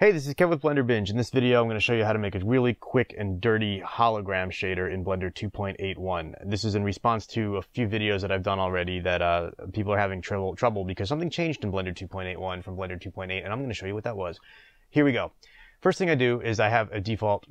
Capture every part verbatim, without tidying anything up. Hey, this is Kev with Blender Binge. In this video, I'm going to show you how to make a really quick and dirty hologram shader in Blender two point eight one. This is in response to a few videos that I've done already that uh, people are having trouble, trouble because something changed in Blender two point eight one from Blender two point eight, and I'm going to show you what that was. Here we go. First thing I do is I have a default.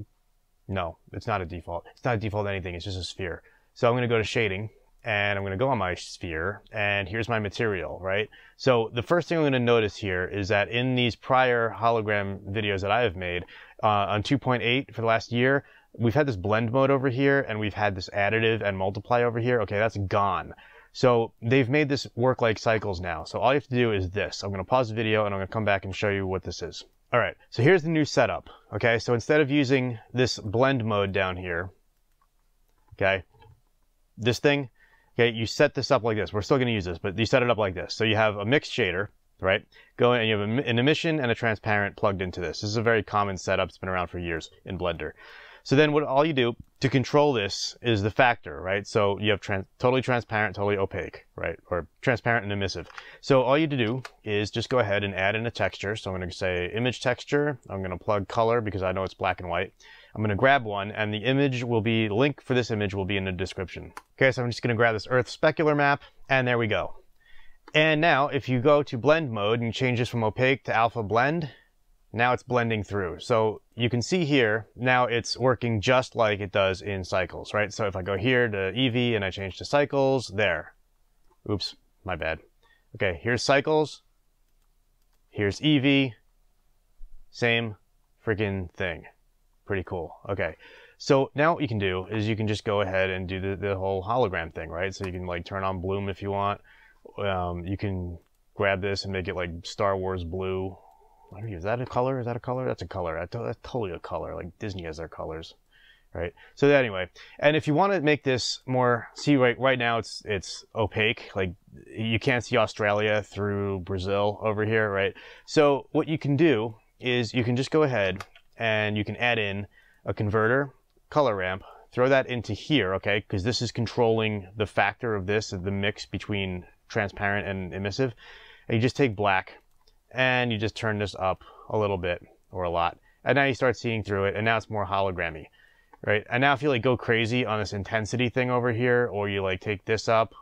No, it's not a default. It's not a default anything. It's just a sphere. So I'm going to go to shading, and I'm going to go on my sphere, and here's my material, right? So the first thing I'm going to notice here is that in these prior hologram videos that I have made, uh, on two point eight for the last year, we've had this blend mode over here, and we've had this additive and multiply over here. Okay, that's gone. So they've made this work like Cycles now. So all you have to do is this. I'm going to pause the video, and I'm going to come back and show you what this is. All right, so here's the new setup, okay? So instead of using this blend mode down here, okay, this thing, okay, you set this up like this. We're still going to use this, but you set it up like this. So you have a mixed shader, right? Go and you have an emission and a transparent plugged into this. This is a very common setup. It's been around for years in Blender. So then what all you do to control this is the factor, right? So you have trans totally transparent, totally opaque, right? Or transparent and emissive. So all you have to do is just go ahead and add in a texture. So I'm going to say image texture. I'm going to plug color because I know it's black and white. I'm going to grab one, and the image will be, the link for this image will be in the description. Okay, so I'm just going to grab this Earth specular map, and there we go. And now, if you go to blend mode and change this from opaque to alpha blend, now it's blending through. So you can see here, now it's working just like it does in Cycles, right? So if I go here to Eevee and I change to Cycles, there. Oops, my bad. Okay, here's Cycles. Here's Eevee. Same freaking thing. Pretty cool. Okay, so now what you can do is you can just go ahead and do the, the whole hologram thing, right? So you can like turn on bloom if you want. Um, you can grab this and make it like Star Wars blue. I don't know, is that a color? Is that a color? That's a color. That's totally a color. Like Disney has their colors, right? So anyway, and if you want to make this more, see right right now it's it's opaque. Like you can't see Australia through Brazil over here, right? So what you can do is you can just go ahead and you can add in a converter, color ramp, throw that into here, okay? Because this is controlling the factor of this, the mix between transparent and emissive. And you just take black and you just turn this up a little bit or a lot. And now you start seeing through it, and now it's more hologrammy, right? And now if you like go crazy on this intensity thing over here, or you like take this up,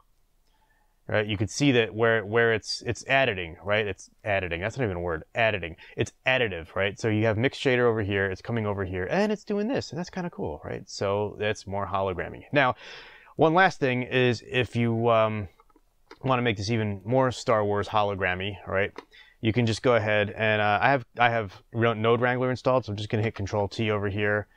right? You could see that where where it's it's editing, right? It's editing. That's not even a word. Editing. It's additive, right? So you have mixed shader over here. It's coming over here, and it's doing this, and that's kind of cool, right? So that's more hologrammy. Now, one last thing is if you um, want to make this even more Star Wars hologrammy, right? You can just go ahead and uh, I have I have Node Wrangler installed, so I'm just gonna hit Control T over here,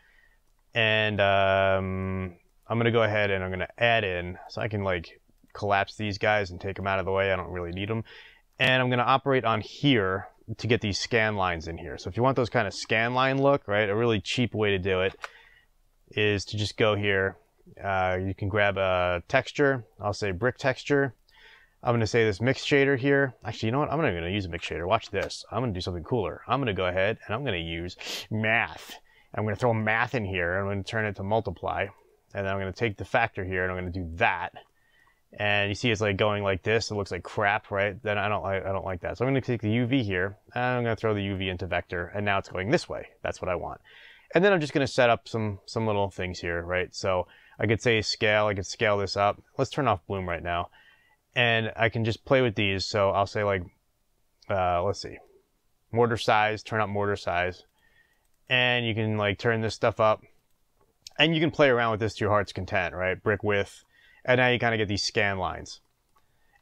and um, I'm gonna go ahead and I'm gonna add in so I can like collapse these guys and take them out of the way. I don't really need them. And I'm going to operate on here to get these scan lines in here. So if you want those kind of scan line look, right, a really cheap way to do it is to just go here. Uh, you can grab a texture. I'll say brick texture. I'm going to say this mix shader here. Actually, you know what? I'm not even going to use a mix shader. Watch this. I'm going to do something cooler. I'm going to go ahead and I'm going to use math. I'm going to throw math in here, and I'm going to turn it to multiply. And then I'm going to take the factor here, and I'm going to do that. And you see it's like going like this. It looks like crap, right? Then I don't like I don't like that. So I'm going to take the U V here, and I'm going to throw the U V into vector, and now it's going this way. That's what I want. And then I'm just going to set up some some little things here, right? So I could say scale. I could scale this up. Let's turn off bloom right now, and I can just play with these. So I'll say like, uh, let's see, mortar size. Turn up mortar size, and you can like turn this stuff up, and you can play around with this to your heart's content, right? Brick width. And now you kind of get these scan lines.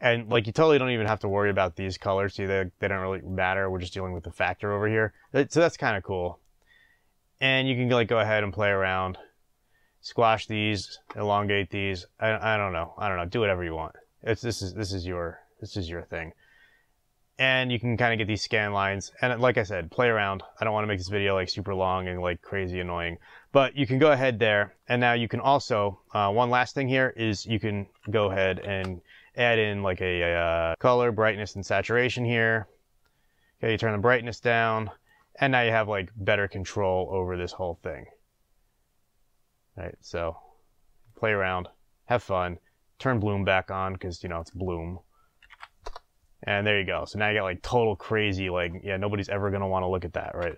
And like you totally don't even have to worry about these colors. See, they, they don't really matter. We're just dealing with the factor over here. So that's kind of cool. And you can like go ahead and play around. Squash these, elongate these. I, I don't know. I don't know. Do whatever you want. It's, this is this is your this is your thing. And you can kind of get these scan lines. And like I said, play around. I don't want to make this video like super long and like crazy annoying. But you can go ahead there. And now you can also, uh, one last thing here is you can go ahead and add in like a, a uh, color, brightness, and saturation here. Okay, you turn the brightness down. And now you have like better control over this whole thing. All right, so play around, have fun, turn bloom back on because, you know, it's bloom. And there you go. So now you got like total crazy, like, yeah, nobody's ever gonna wanna look at that, right?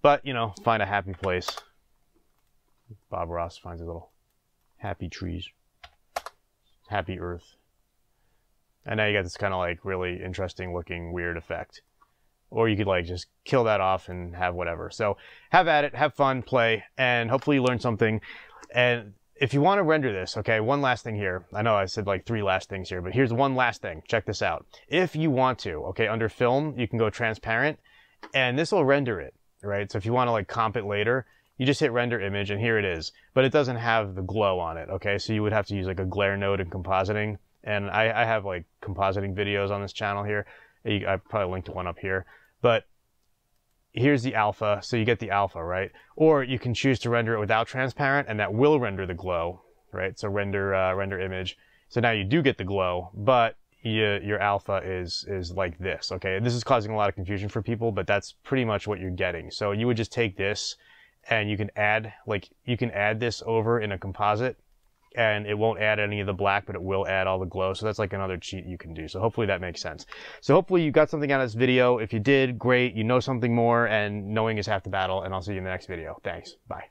But, you know, find a happy place. Bob Ross finds a little happy trees, happy earth. And now you got this kind of like really interesting looking weird effect. Or you could like just kill that off and have whatever. So have at it, have fun, play, and hopefully you learn something. And if you want to render this, okay, one last thing here. I know I said like three last things here, but here's one last thing. Check this out. If you want to, okay, under film, you can go transparent, and this will render it, right? So if you want to like comp it later, you just hit render image, and here it is. But it doesn't have the glow on it, okay? So you would have to use like a glare node in compositing. And I, I have like compositing videos on this channel here. I probably linked one up here. But here's the alpha, so you get the alpha, right? Or you can choose to render it without transparent, and that will render the glow, right? So render uh, render image. So now you do get the glow, but you, your alpha is is like this, okay? This is causing a lot of confusion for people, but that's pretty much what you're getting. So you would just take this, and you can add like you can add this over in a composite, and it won't add any of the black, but it will add all the glow. So that's like another cheat you can do. So hopefully that makes sense. So hopefully you got something out of this video. If you did, great. You know something more, and knowing is half the battle. And I'll see you in the next video. Thanks. Bye.